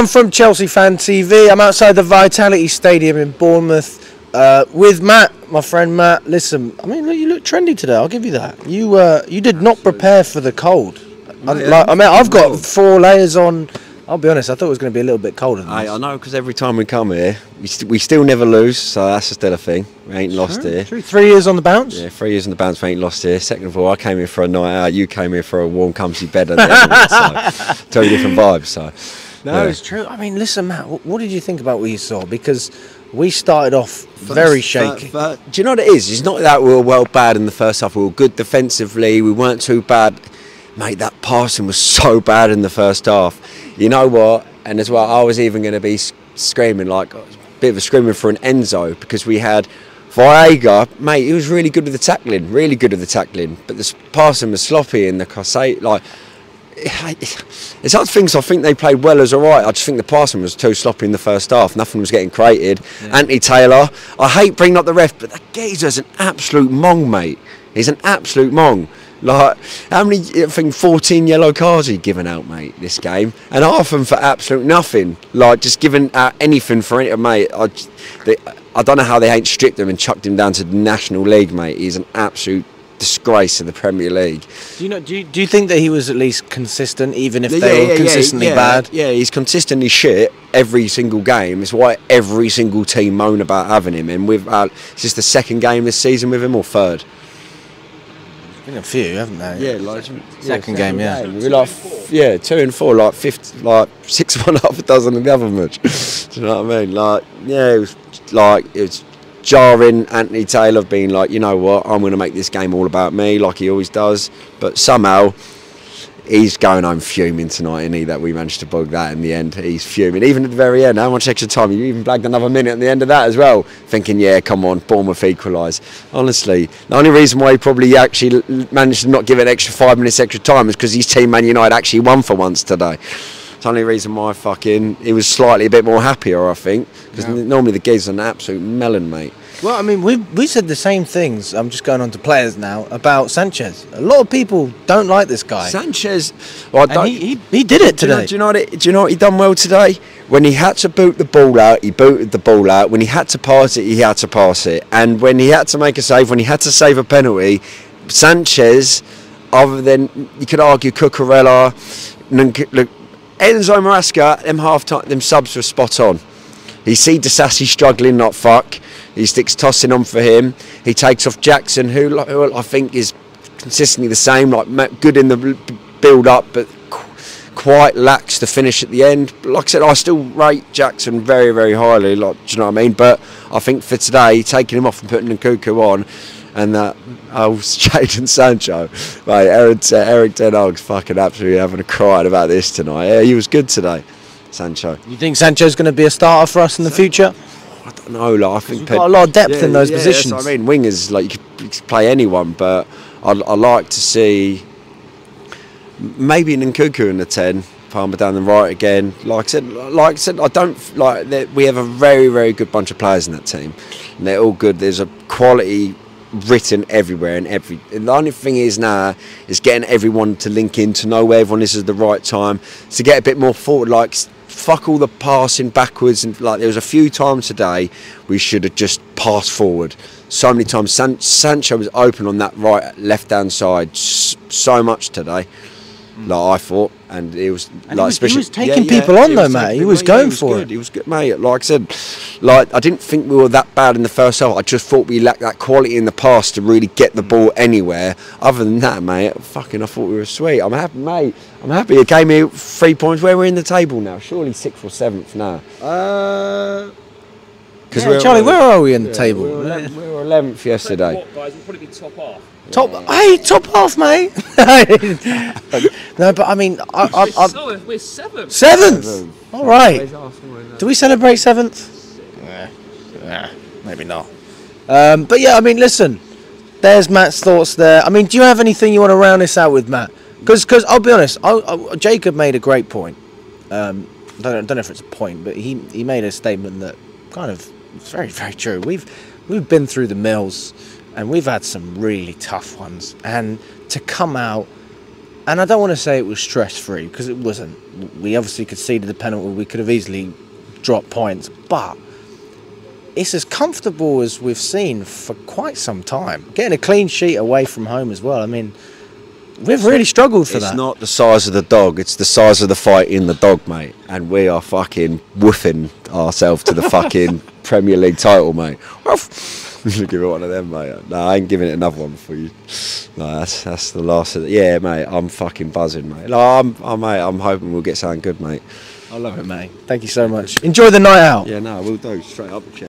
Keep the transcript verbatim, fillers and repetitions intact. everyone from Chelsea Fan T V. I'm outside the Vitality Stadium in Bournemouth uh, with Matt, my friend Matt. Listen, I mean, look, you look trendy today. I'll give you that. You uh, you did not prepare for the cold. I, like, I mean, I've got four layers on. I'll be honest, I thought it was going to be a little bit colder than I, this. I know, because every time we come here, we, st we still never lose, so that's still a thing. We ain't sure, lost here. True. Three years on the bounce? Yeah, three years on the bounce, we ain't lost here. Second of all, I came here for a night out, you came here for a warm, comfy bed. And everyone, so, totally different vibes. So, no, yeah. It's true. I mean, listen, Matt, what, what did you think about what you saw? Because we started off first, very shaky. Uh, but, do you know what it is? It's not that we were well bad in the first half. We were good defensively. We weren't too bad. Mate, that passing was so bad in the first half. You know what? And as well, I was even going to be screaming, like a bit of a screaming for an Enzo, because we had Veiga, mate, he was really good with the tackling, really good with the tackling, but the passing was sloppy in the Crusade. Like, it's other things I think they played well as all right. I just think the passing was too sloppy in the first half. Nothing was getting created. Yeah. Anthony Taylor, I hate bringing up the ref, but that geezer's an absolute mong, mate. He's an absolute mong. Like, how many, I think fourteen yellow cards he given out, mate, this game, and half of them for absolute nothing. Like, just giving out anything for anything, mate. I, just, they, I don't know how they ain't stripped him and chucked him down to the National League, mate. He's an absolute disgrace in the Premier League. Do you know? Do you, do you think that he was at least consistent, even if yeah, they were yeah, consistently yeah, yeah, bad? Yeah, he's consistently shit every single game. It's why every single team moan about having him. And with uh, is this the second game this season with him or third? A few, haven't they? Yeah, like second, yeah, second game, yeah. Game. We like, yeah, two and four, like fifth, like six one half a dozen in the other match. Do you know what I mean? Like, yeah, it was like it was jarring. Anthony Taylor being like, you know what, I'm going to make this game all about me, like he always does. But somehow he's going home fuming tonight, isn't he? That we managed to bug that in the end. He's fuming, even at the very end. How much extra time? You even blagged another minute at the end of that as well, thinking, yeah, come on, Bournemouth equalise. Honestly, the only reason why he probably actually managed to not give it an extra five minutes extra time is because his team, Man United, actually won for once today. It's the only reason why fucking he was slightly a bit more happier, I think, because yeah. Normally the geezer's an absolute melon, mate. Well, I mean, we we said the same things. I'm just going on to players now about Sanchez. A lot of people don't like this guy. Sanchez, well, and he, he he did it today. Do you know what? It, do you know what he done well today? When he had to boot the ball out, he booted the ball out. When he had to pass it, he had to pass it. And when he had to make a save, when he had to save a penalty, Sanchez, other than you could argue Cucurella, Nkunku, Enzo Maresca, them half time, them subs were spot on. He see Sassy struggling, not fuck. He sticks tossing on for him. He takes off Jackson, who, who I think is consistently the same, like good in the build-up, but qu quite lacks the finish at the end. But like I said, I still rate Jackson very, very highly. Like, do you know what I mean? But I think for today, taking him off and putting Nkunku on, and that old Jayden Sancho, mate, Eric, uh, Eric Ten Hag's fucking absolutely having a cry about this tonight. Yeah, he was good today, Sancho. You think Sancho's going to be a starter for us in the future? I don't know. Like, I think you've got a lot of depth yeah, in those yeah, positions. That's what I mean, wingers, like, you could play anyone, but I like to see maybe Nkunku in the ten, Palmer down the right again. Like I said, like I said, I don't like that we have a very, very good bunch of players in that team, and they're all good. There's a quality written everywhere, and every and the only thing is now is getting everyone to link in, to know where everyone is at the right time, to get a bit more forward, like. Fuck all the passing backwards, and like there was a few times today we should have just passed forward. So many times San Sancho was open on that right left hand side so much today, mm. like I thought, and it was and like he was, especially he was taking yeah, people yeah, on though, mate. He was going for it. He was good, mate. Like I said, like I didn't think we were that bad in the first half. I just thought we lacked that quality in the pass to really get the ball anywhere. Other than that, mate, fucking I thought we were sweet. I'm happy, mate. I'm happy it came here three points. Where we're in the table now, surely sixth or seventh now. Uh, yeah, we're Charlie, where are we in the yeah, table? We were eleventh, we were eleventh yesterday. What, guys? We'll probably be top half. Top, yeah. Hey, top half, mate. No, but I mean, I, I, I, so we're seventh. Seventh. All right. Do we celebrate seventh? Yeah, yeah, maybe not. Um, but yeah, I mean, listen. There's Matt's thoughts there. I mean, do you have anything you want to round this out with, Matt? Because, because I'll be honest, I, I, Jacob made a great point. Um, I don't, I don't know if it's a point, but he he made a statement that kind of it's very very true. We've we've been through the mills, and we've had some really tough ones. And to come out And I don't want to say it was stress-free, because it wasn't. We obviously conceded the penalty. We could have easily dropped points. But it's as comfortable as we've seen for quite some time. Getting a clean sheet away from home as well. I mean, we've really struggled for that. It's not the size of the dog. It's the size of the fight in the dog, mate. And we are fucking woofing ourselves to the fucking Premier League title, mate. Give it one of them, mate. No, I ain't giving it another one for you. No, that's that's the last of it. Yeah, mate, I'm fucking buzzing, mate. No, I'm, I'm, mate, I'm hoping we'll get something good, mate. I love it, mate. Thank you so much. Enjoy the night out. Yeah, no, we'll do. Straight up.